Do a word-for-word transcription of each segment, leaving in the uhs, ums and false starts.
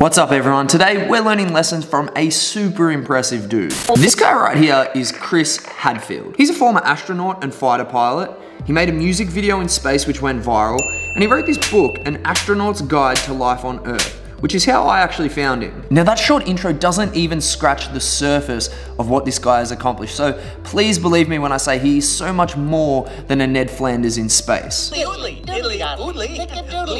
What's up everyone? Today we're learning lessons from a super impressive dude. This guy right here is Chris Hadfield. He's a former astronaut and fighter pilot. He made a music video in space which went viral, and he wrote this book, An Astronaut's Guide to Life on Earth, which is how I actually found him. Now that short intro doesn't even scratch the surface of what this guy has accomplished, so please believe me when I say he is so much more than a Ned Flanders in space.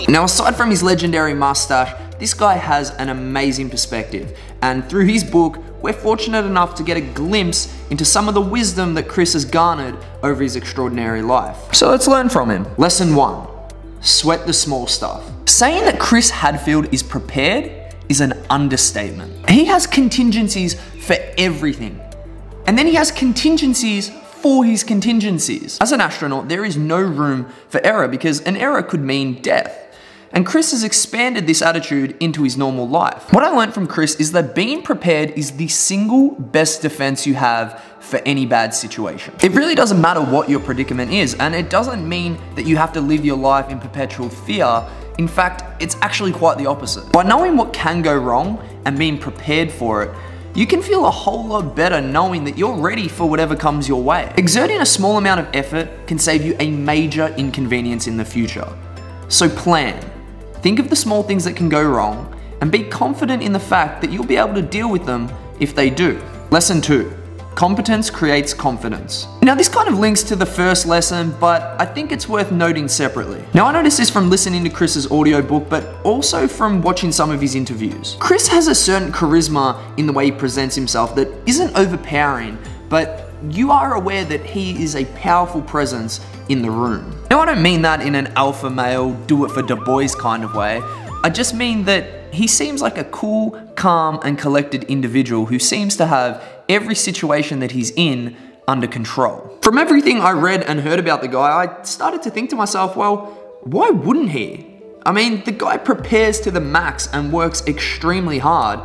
Now aside from his legendary mustache, this guy has an amazing perspective, and through his book, we're fortunate enough to get a glimpse into some of the wisdom that Chris has garnered over his extraordinary life. So let's learn from him. Lesson one, sweat the small stuff. Saying that Chris Hadfield is prepared is an understatement. He has contingencies for everything, and then he has contingencies for his contingencies. As an astronaut, there is no room for error because an error could mean death. And Chris has expanded this attitude into his normal life. What I learned from Chris is that being prepared is the single best defense you have for any bad situation. It really doesn't matter what your predicament is, and it doesn't mean that you have to live your life in perpetual fear. In fact, it's actually quite the opposite. By knowing what can go wrong and being prepared for it, you can feel a whole lot better knowing that you're ready for whatever comes your way. Exerting a small amount of effort can save you a major inconvenience in the future. So plan. Think of the small things that can go wrong and be confident in the fact that you'll be able to deal with them if they do. Lesson two, competence creates confidence. Now this kind of links to the first lesson, but I think it's worth noting separately. Now I noticed this from listening to Chris's audiobook, but also from watching some of his interviews. Chris has a certain charisma in the way he presents himself that isn't overpowering, but you are aware that he is a powerful presence in the room. Now I don't mean that in an alpha male, do it for Du Bois kind of way. I just mean that he seems like a cool, calm and collected individual who seems to have every situation that he's in under control. From everything I read and heard about the guy, I started to think to myself, well, why wouldn't he? I mean, the guy prepares to the max and works extremely hard.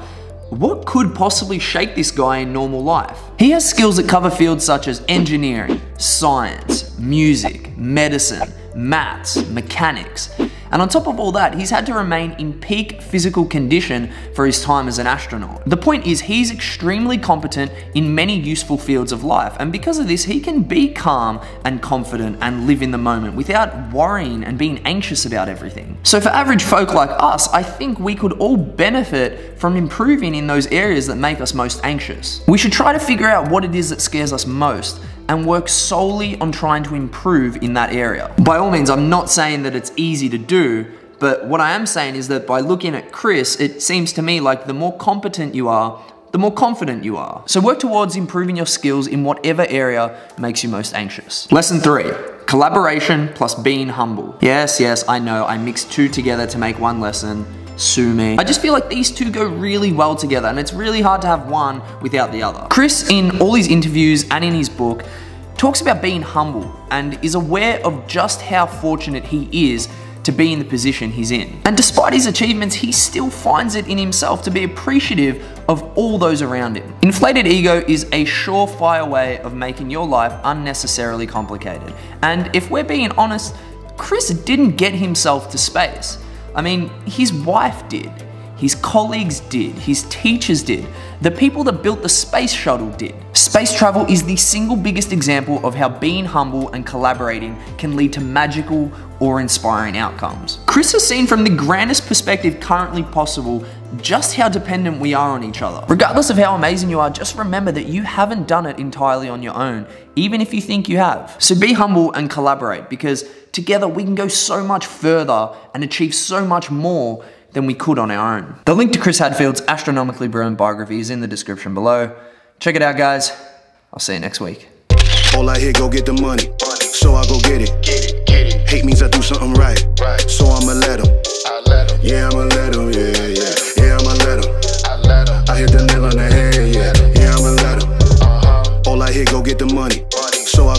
What could possibly shake this guy in normal life? He has skills that cover fields such as engineering, science, music, medicine, maths, mechanics. And on top of all that, he's had to remain in peak physical condition for his time as an astronaut. The point is, he's extremely competent in many useful fields of life, and because of this, he can be calm and confident and live in the moment without worrying and being anxious about everything. So for average folk like us, I think we could all benefit from improving in those areas that make us most anxious. We should try to figure out what it is that scares us most, and work solely on trying to improve in that area. By all means, I'm not saying that it's easy to do, but what I am saying is that by looking at Chris, it seems to me like the more competent you are, the more confident you are. So work towards improving your skills in whatever area makes you most anxious. Lesson three, collaboration plus being humble. Yes, yes, I know, I mixed two together to make one lesson. Sue me. I just feel like these two go really well together, and it's really hard to have one without the other. Chris, in all his interviews and in his book, talks about being humble and is aware of just how fortunate he is to be in the position he's in. And despite his achievements, he still finds it in himself to be appreciative of all those around him. Inflated ego is a surefire way of making your life unnecessarily complicated. And if we're being honest, Chris didn't get himself to space. I mean, his wife did, his colleagues did, his teachers did, the people that built the space shuttle did. Space travel is the single biggest example of how being humble and collaborating can lead to magical or inspiring outcomes. Chris has seen from the grandest perspective currently possible just how dependent we are on each other. Regardless of how amazing you are, just remember that you haven't done it entirely on your own, even if you think you have. So be humble and collaborate, because together we can go so much further and achieve so much more than we could on our own. The link to Chris Hadfield's astronomically brilliant biography is in the description below. Check it out, guys. I'll see you next week. All I hear, go get the money, so I go get it. Hate means I do something right, so I'ma let 'em.